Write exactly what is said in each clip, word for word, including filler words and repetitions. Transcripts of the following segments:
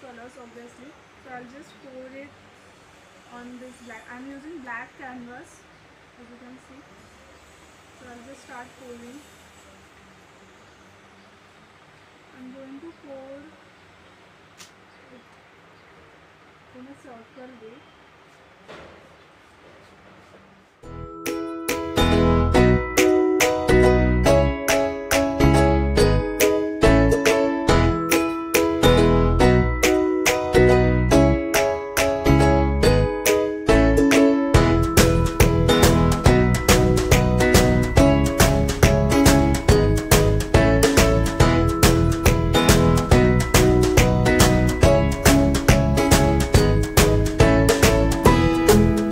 colors obviously. So I'll just pour it on this black. I'm using black canvas, as you can see. So I'll just start pouring. I'm going to pour it in a circle way. Thank you.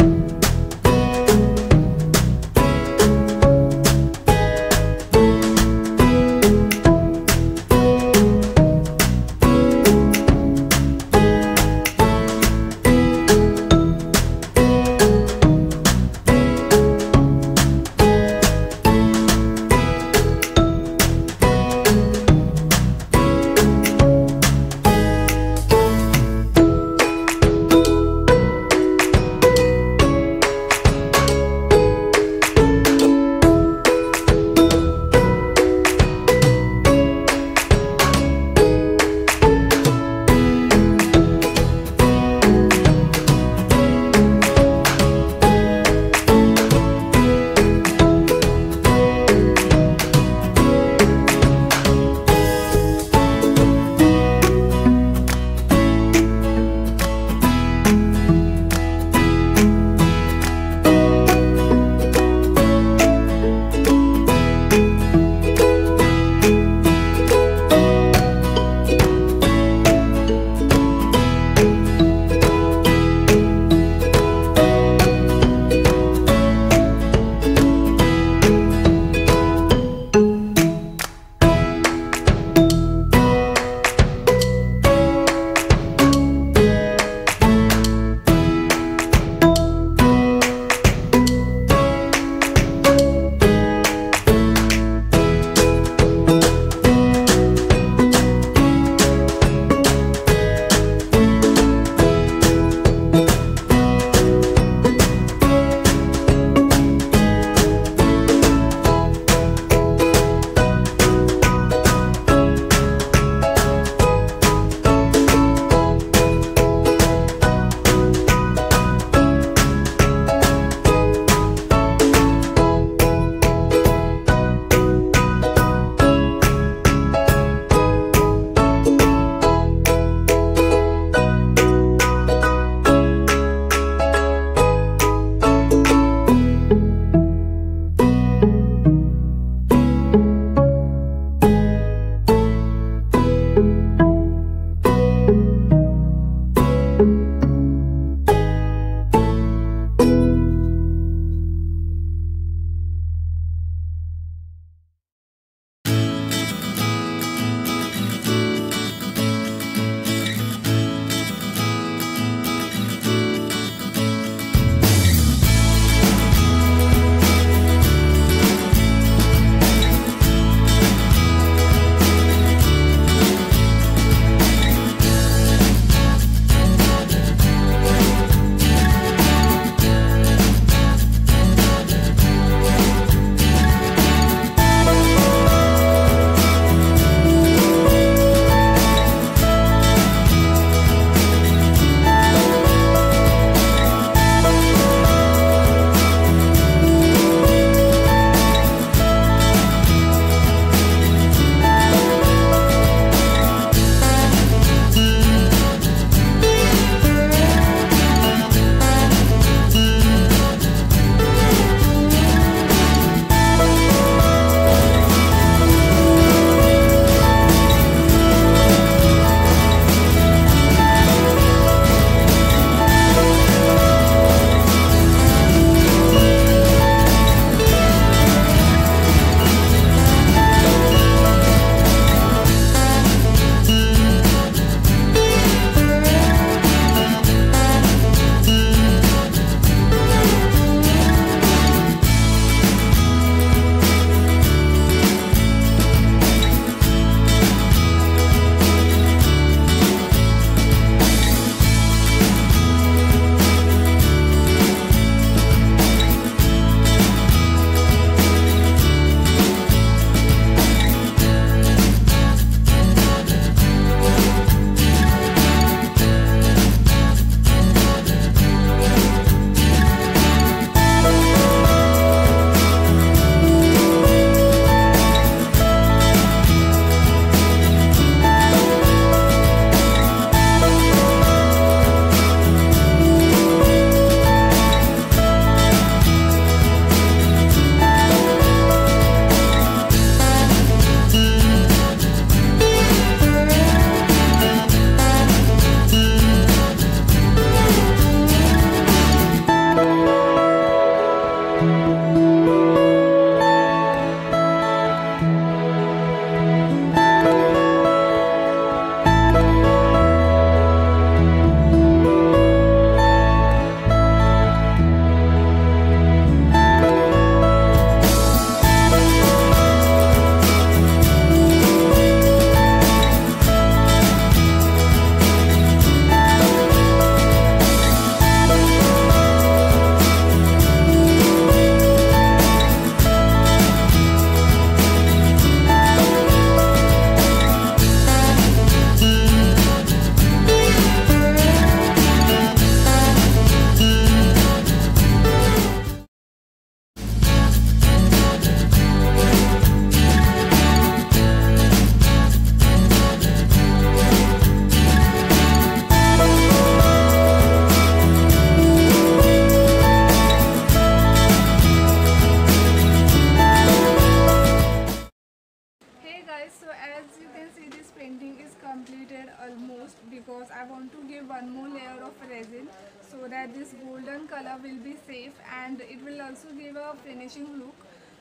completed almost, because I want to give one more layer of resin so that this golden color will be safe and it will also give a finishing look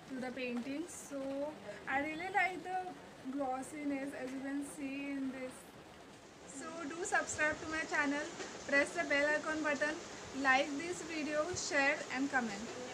to the painting. So I really like the glossiness, as you can see in this. So do subscribe to my channel, press the bell icon button, like this video, share and comment.